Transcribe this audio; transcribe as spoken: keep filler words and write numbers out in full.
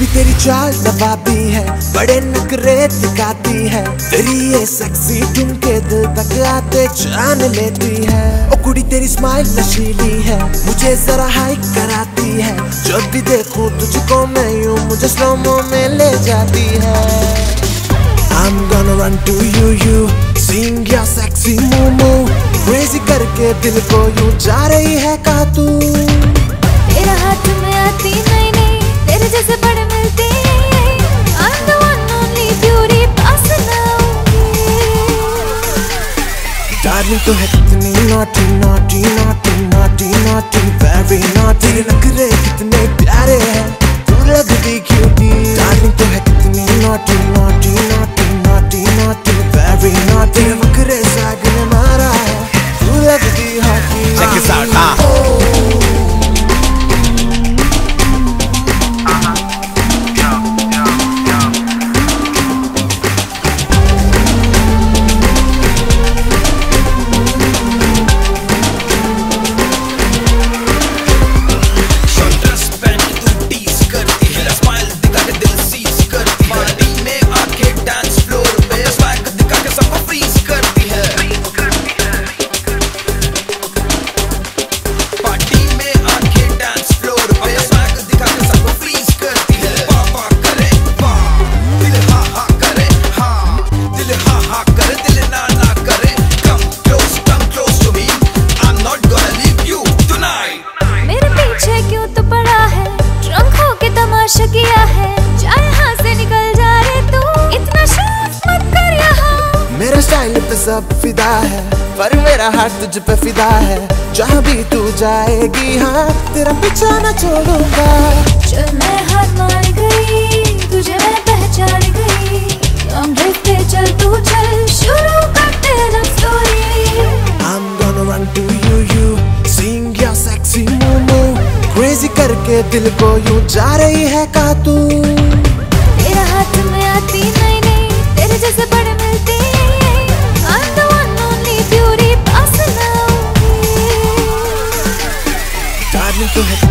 Baby तेरी चाल जवाबी है, बड़े नखरे दिखाती है, तेरी ये सेक्सी ठुमके दिल तक आते जान लेती है। ओ कुड़ी तेरी स्माइल नशीली है, मुझे जरा हाई कराती है, जब भी देखूं तुझको मैं यूं मुझे स्लोमो में ले जाती है। I'm gonna run to you, you sing your sexy moo moo, crazy करके दिल को यूं जा रही है कहाँ तू। तेरा हाथ में आती नहीं नहीं, तेरे जैसे बड़े मिलते नहीं। I'm the one only beauty pass now। Darling तू है कितनी naughty naughty naughty naughty naughty very naughty। तेरे नखरे कितने प्यारे हैं, तू लगती cutie। Darling तू है कितनी naughty naughty naughty naughty naughty very naughty। तेरे नखरे साग ने मारा है, तू लगती hottie। Check this out, ah। सब फिदा है पर मेरा हाथ तुझ पे फिदा है, जहाँ भी तू जाएगी हाँ तेरा पीछा न छोड़ूंगा। जब मैं हाथ मान गई, तुझे मैं पहचान गई, हम देखते चल तू चल शुरू करते ना story. I'm gonna run to you, you sing your sexy moo moo, crazy करके दिल को यूं जा रही है कहाँ तू। तेरा हाथ में आती नहीं नहीं, तेरे जैसे बड़े मिलते। Darling, तू है